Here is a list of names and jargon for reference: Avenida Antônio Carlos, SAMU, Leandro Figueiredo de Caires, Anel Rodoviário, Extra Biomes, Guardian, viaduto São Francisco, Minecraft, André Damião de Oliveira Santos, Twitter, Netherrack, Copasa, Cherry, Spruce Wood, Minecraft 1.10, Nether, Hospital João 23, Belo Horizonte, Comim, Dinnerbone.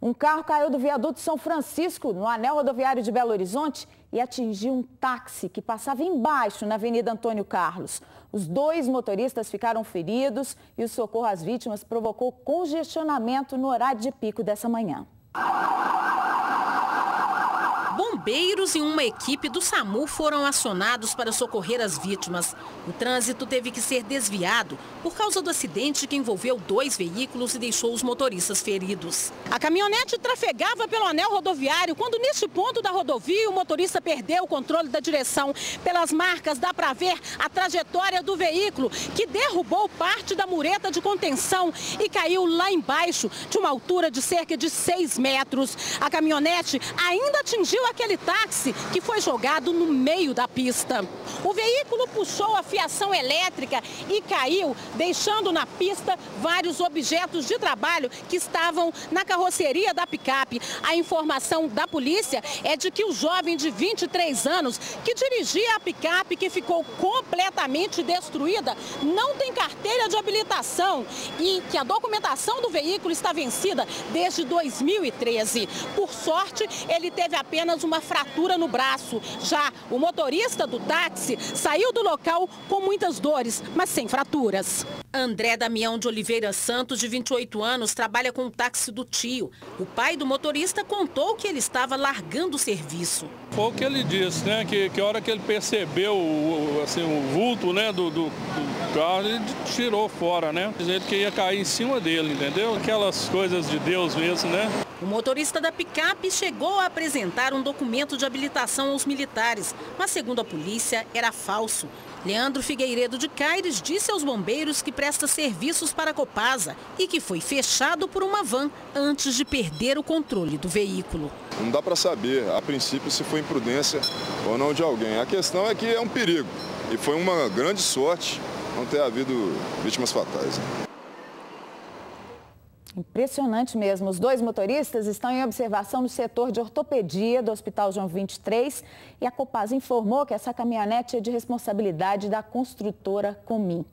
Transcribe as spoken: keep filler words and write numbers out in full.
Um carro caiu do viaduto São Francisco, no Anel Rodoviário de Belo Horizonte, e atingiu um táxi que passava embaixo na Avenida Antônio Carlos. Os dois motoristas ficaram feridos e o socorro às vítimas provocou congestionamento no horário de pico dessa manhã. Bombeiros e uma equipe do SAMU foram acionados para socorrer as vítimas. O trânsito teve que ser desviado por causa do acidente que envolveu dois veículos e deixou os motoristas feridos. A caminhonete trafegava pelo anel rodoviário quando, neste ponto da rodovia, o motorista perdeu o controle da direção. Pelas marcas dá para ver a trajetória do veículo, que derrubou parte da mureta de contenção e caiu lá embaixo, de uma altura de cerca de seis metros. A caminhonete ainda atingiu a aquele táxi que foi jogado no meio da pista. O veículo puxou a fiação elétrica e caiu, deixando na pista vários objetos de trabalho que estavam na carroceria da picape. A informação da polícia é de que o jovem de vinte e três anos que dirigia a picape, que ficou completamente destruída, não tem carteira de habilitação e que a documentação do veículo está vencida desde dois mil e treze. Por sorte, ele teve apenas uma fratura no braço. Já o motorista do táxi saiu do local com muitas dores, mas sem fraturas. André Damião de Oliveira Santos, de vinte e oito anos, trabalha com o táxi do tio. O pai do motorista contou que ele estava largando o serviço. Foi o que ele disse, né? Que, que a hora que ele percebeu o, assim, o vulto, né, do, do, do carro, ele tirou fora, né? Dizendo que ia cair em cima dele, entendeu? Aquelas coisas de Deus mesmo, né? O motorista da picape chegou a apresentar um documento de habilitação aos militares, mas segundo a polícia, era falso. Leandro Figueiredo de Caires disse aos bombeiros que presta serviços para a Copasa e que foi fechado por uma van antes de perder o controle do veículo. Não dá para saber, a princípio, se foi imprudência ou não de alguém. A questão é que é um perigo e foi uma grande sorte não ter havido vítimas fatais. Impressionante mesmo. Os dois motoristas estão em observação no setor de ortopedia do Hospital João vinte e três e a Copasa informou que essa caminhonete é de responsabilidade da construtora Comim.